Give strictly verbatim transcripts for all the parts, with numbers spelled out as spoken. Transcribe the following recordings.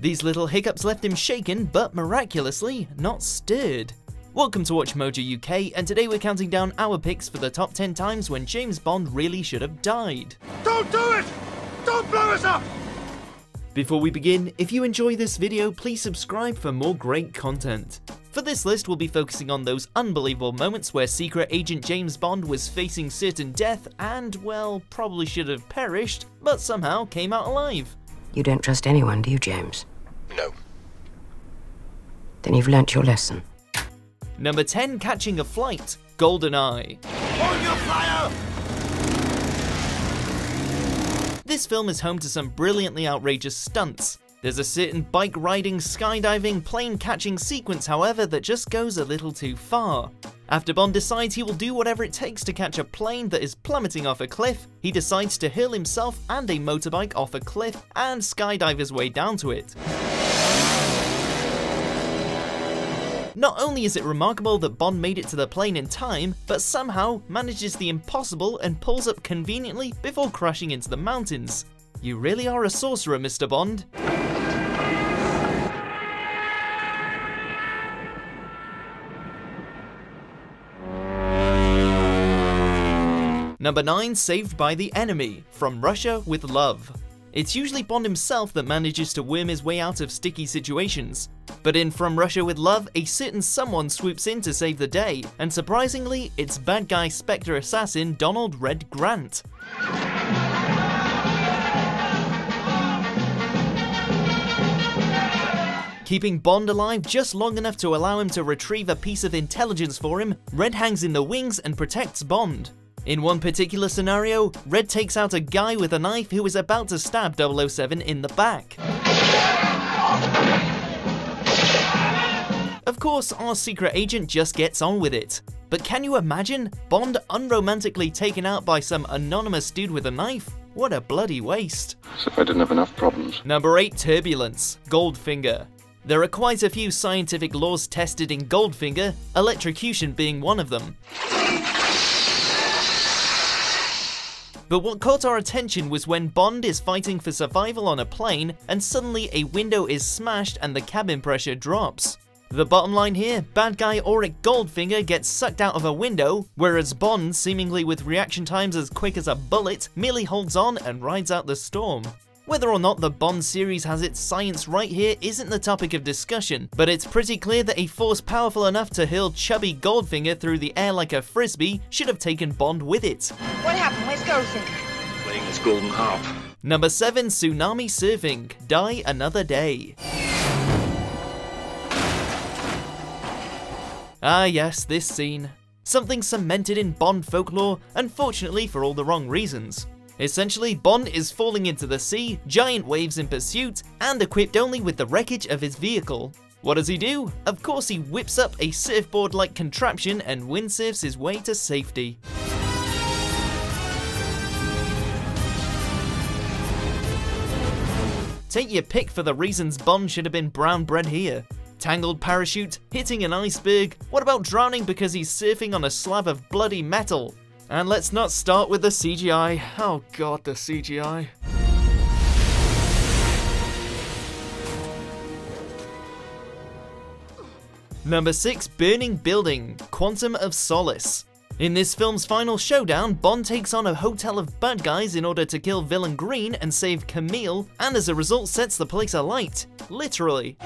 These little hiccups left him shaken, but miraculously not stirred. Welcome to WatchMojo U K, and today we're counting down our picks for the top ten times when James Bond really should have died. Don't do it! Don't blow us up! Before we begin, if you enjoy this video, please subscribe for more great content. For this list, we'll be focusing on those unbelievable moments where Secret Agent James Bond was facing certain death and, well, probably should have perished, but somehow came out alive. You don't trust anyone, do you, James? No. Then you've learnt your lesson. Number ten, catching a flight, Golden Eye. Hold your fire! This film is home to some brilliantly outrageous stunts. There's a certain bike-riding, skydiving, plane-catching sequence, however, that just goes a little too far. After Bond decides he will do whatever it takes to catch a plane that is plummeting off a cliff, he decides to hurl himself and a motorbike off a cliff and skydive his way down to it. Not only is it remarkable that Bond made it to the plane in time, but somehow manages the impossible and pulls up conveniently before crashing into the mountains. You really are a sorcerer, Mister Bond. Number nine, Saved by the Enemy, From Russia with Love. It's usually Bond himself that manages to worm his way out of sticky situations. But in From Russia with Love, a certain someone swoops in to save the day, and surprisingly, it's bad guy Spectre assassin Donald Red Grant. Keeping Bond alive just long enough to allow him to retrieve a piece of intelligence for him, Red hangs in the wings and protects Bond. In one particular scenario, Red takes out a guy with a knife who is about to stab double oh seven in the back. Of course, our secret agent just gets on with it. But can you imagine? Bond unromantically taken out by some anonymous dude with a knife? What a bloody waste. So I didn't have enough problems. Number eight, Turbulence, Goldfinger. There are quite a few scientific laws tested in Goldfinger, electrocution being one of them. But what caught our attention was when Bond is fighting for survival on a plane and suddenly a window is smashed and the cabin pressure drops. The bottom line here, bad guy Auric Goldfinger gets sucked out of a window, whereas Bond, seemingly with reaction times as quick as a bullet, merely holds on and rides out the storm. Whether or not the Bond series has its science right here isn't the topic of discussion, but it's pretty clear that a force powerful enough to hurl chubby Goldfinger through the air like a frisbee should have taken Bond with it. What happened? Where's Goldfinger? Playing his golden harp. Number seven, Tsunami Surfing, Die Another Day. Ah yes, this scene. Something cemented in Bond folklore, unfortunately for all the wrong reasons. Essentially, Bond is falling into the sea, giant waves in pursuit, and equipped only with the wreckage of his vehicle. What does he do? Of course, he whips up a surfboard-like contraption and windsurfs his way to safety. Take your pick for the reasons Bond should have been brown bread here. Tangled parachute, hitting an iceberg, what about drowning because he's surfing on a slab of bloody metal? And let's not start with the C G I. Oh god, the C G I. Number six, Burning Building, Quantum of Solace. In this film's final showdown, Bond takes on a hotel of bad guys in order to kill villain Green and save Camille, and as a result sets the place alight. Literally.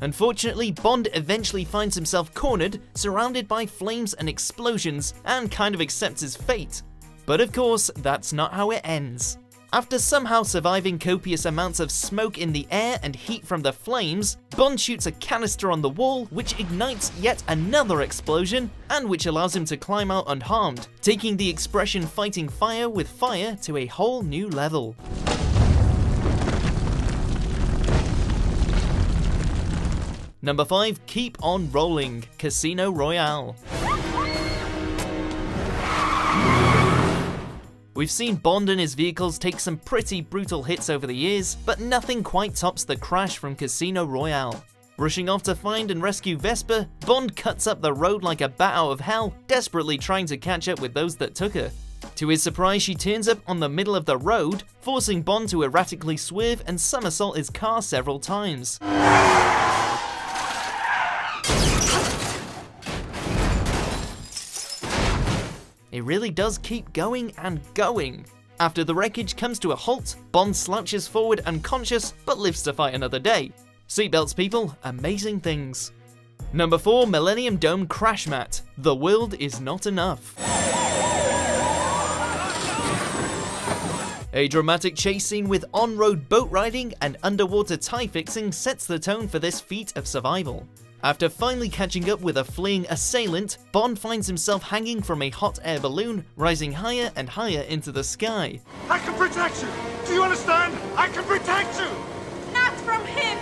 Unfortunately, Bond eventually finds himself cornered, surrounded by flames and explosions, and kind of accepts his fate. But of course, that's not how it ends. After somehow surviving copious amounts of smoke in the air and heat from the flames, Bond shoots a canister on the wall, which ignites yet another explosion, and which allows him to climb out unharmed, taking the expression fighting fire with fire to a whole new level. Number five, Keep on Rolling, Casino Royale. We've seen Bond and his vehicles take some pretty brutal hits over the years, but nothing quite tops the crash from Casino Royale. Rushing off to find and rescue Vesper, Bond cuts up the road like a bat out of hell, desperately trying to catch up with those that took her. To his surprise, she turns up on the middle of the road, forcing Bond to erratically swerve and somersault his car several times. It really does keep going and going. After the wreckage comes to a halt, Bond slouches forward unconscious, but lives to fight another day. Seatbelts, people, amazing things. Number four, Millennium Dome Crash Mat, The World Is Not Enough. A dramatic chase scene with on-road boat riding and underwater tie fixing sets the tone for this feat of survival. After finally catching up with a fleeing assailant, Bond finds himself hanging from a hot air balloon, rising higher and higher into the sky. I can protect you! Do you understand? I can protect you! Not from him!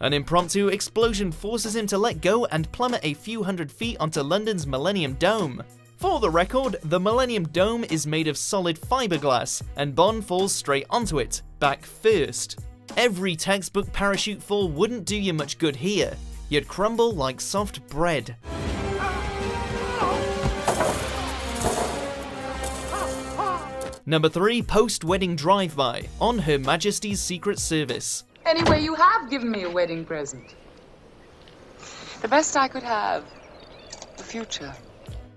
An impromptu explosion forces him to let go and plummet a few hundred feet onto London's Millennium Dome. For the record, the Millennium Dome is made of solid fiberglass, and Bond falls straight onto it, back first. Every textbook parachute fall wouldn't do you much good here. You'd crumble like soft bread. Number three, post-wedding drive-by, on Her Majesty's Secret Service. Anyway, you have given me a wedding present. The best I could have, the future.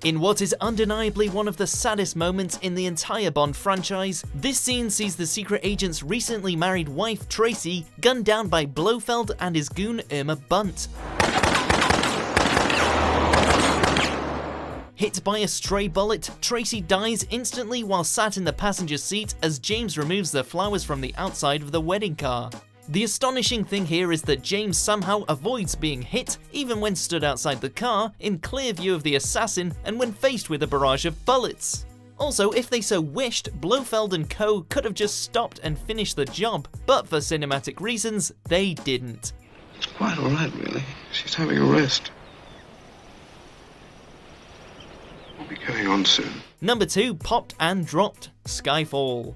In what is undeniably one of the saddest moments in the entire Bond franchise, this scene sees the secret agent's recently married wife, Tracy, gunned down by Blofeld and his goon, Irma Bunt. Hit by a stray bullet, Tracy dies instantly while sat in the passenger seat as James removes the flowers from the outside of the wedding car. The astonishing thing here is that James somehow avoids being hit, even when stood outside the car, in clear view of the assassin and when faced with a barrage of bullets. Also, if they so wished, Blofeld and co could have just stopped and finished the job, but for cinematic reasons, they didn't. It's quite alright, really. She's having a rest. We'll be going on soon. Number two, popped and dropped, Skyfall.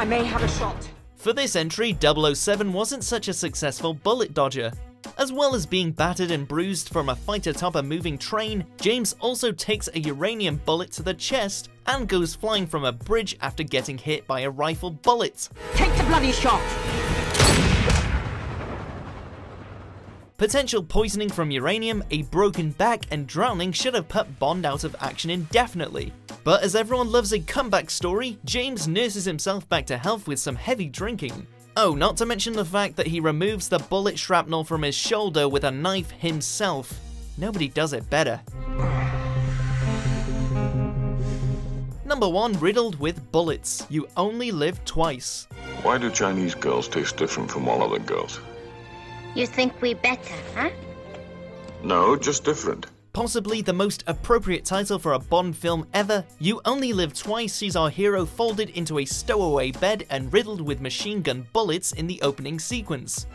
I may have a shot. For this entry, double oh seven wasn't such a successful bullet dodger. As well as being battered and bruised from a fight atop a moving train, James also takes a uranium bullet to the chest and goes flying from a bridge after getting hit by a rifle bullet. Take the bloody shot! Potential poisoning from uranium, a broken back, and drowning should have put Bond out of action indefinitely. But as everyone loves a comeback story, James nurses himself back to health with some heavy drinking. Oh, not to mention the fact that he removes the bullet shrapnel from his shoulder with a knife himself. Nobody does it better. Number one, riddled with bullets, You Only Live Twice. Why do Chinese girls taste different from all other girls? You think we better, huh? No, just different. Possibly the most appropriate title for a Bond film ever, You Only Live Twice sees our hero folded into a stowaway bed and riddled with machine gun bullets in the opening sequence.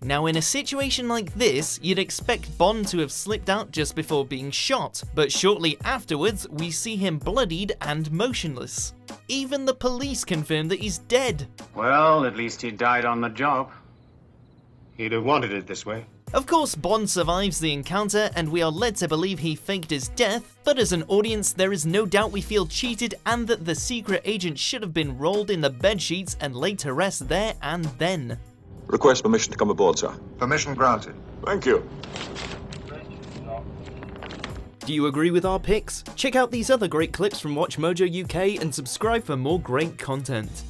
Now, in a situation like this, you'd expect Bond to have slipped out just before being shot, but shortly afterwards, we see him bloodied and motionless. Even the police confirm that he's dead. Well, at least he died on the job. He'd have wanted it this way. Of course, Bond survives the encounter, and we are led to believe he faked his death, but as an audience, there is no doubt we feel cheated and that the secret agent should have been rolled in the bedsheets and laid to rest there and then. Request permission to come aboard, sir. Permission granted. Thank you. Do you agree with our picks? Check out these other great clips from WatchMojo U K and subscribe for more great content.